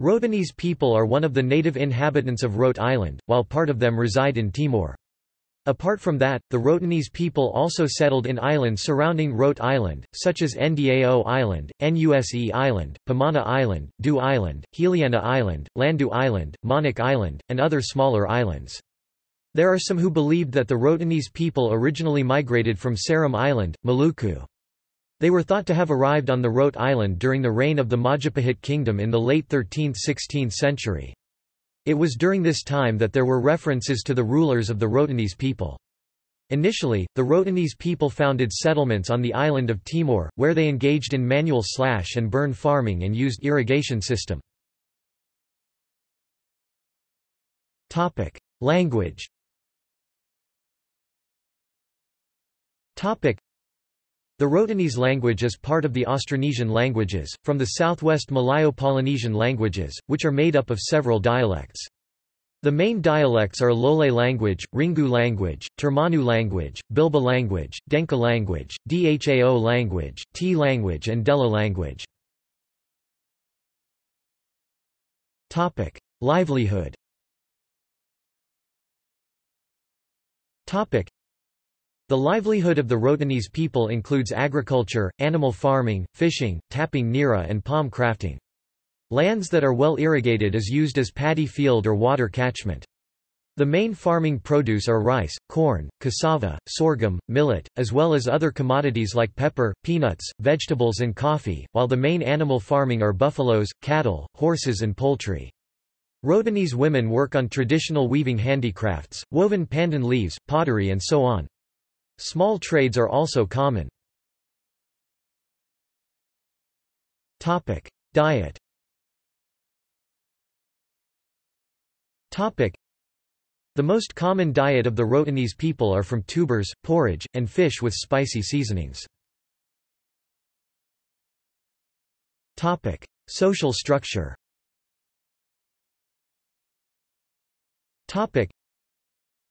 Rotenese people are one of the native inhabitants of Rote Island, while part of them reside in Timor. Apart from that, the Rotenese people also settled in islands surrounding Rote Island, such as Ndao Island, Nuse Island, Pamana Island, Doo Island, Heliana Island, Landu Island, Manuk Island, and other smaller islands. There are some who believed that the Rotenese people originally migrated from Seram Island, Maluku. They were thought to have arrived on the Rote Island during the reign of the Majapahit Kingdom in the late 13th–16th century. It was during this time that there were references to the rulers of the Rotenese people. Initially, the Rotenese people founded settlements on the island of Timor, where they engaged in manual slash-and-burn farming and used irrigation system. Language. The Rotenese language is part of the Austronesian languages, from the southwest Malayo-Polynesian languages, which are made up of several dialects. The main dialects are Lole language, Ringu language, Termanu language, Bilba language, Denka language, Dhao language, Tai language and Dela language. Livelihood. The livelihood of the Rotenese people includes agriculture, animal farming, fishing, tapping nira and palm crafting. Lands that are well irrigated is used as paddy field or water catchment. The main farming produce are rice, corn, cassava, sorghum, millet, as well as other commodities like pepper, peanuts, vegetables and coffee, while the main animal farming are buffaloes, cattle, horses and poultry. Rotenese women work on traditional weaving handicrafts, woven pandan leaves, pottery and so on. Small trades are also common. Diet. The most common diet of the Rotenese people are from tubers, porridge, and fish with spicy seasonings. Social structure.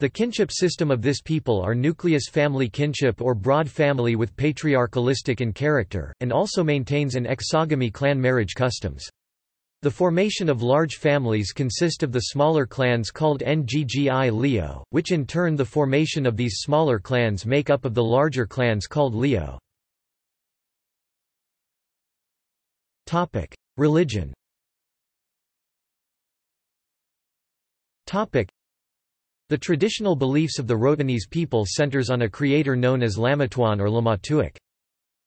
The kinship system of this people are nucleus family kinship or broad family with patriarchalistic in character, and also maintains an exogamy clan marriage customs. The formation of large families consist of the smaller clans called NGGI Leo, which in turn the formation of these smaller clans make up of the larger clans called Leo. Religion. The traditional beliefs of the Rotenese people centers on a creator known as Lamatuan or Lamatuic.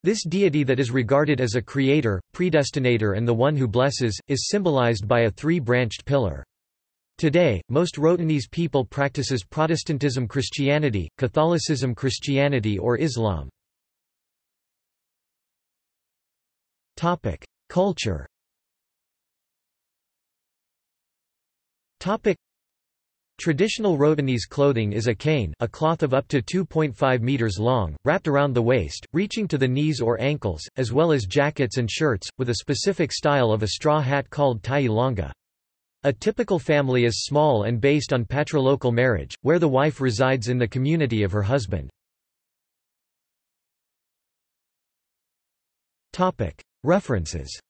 This deity that is regarded as a creator, predestinator and the one who blesses, is symbolized by a three-branched pillar. Today, most Rotenese people practices Protestantism Christianity, Catholicism Christianity or Islam. Culture. Traditional Rotenese clothing is a cane, a cloth of up to 2.5 meters long, wrapped around the waist, reaching to the knees or ankles, as well as jackets and shirts, with a specific style of a straw hat called tai longa. A typical family is small and based on patrilocal marriage, where the wife resides in the community of her husband. References.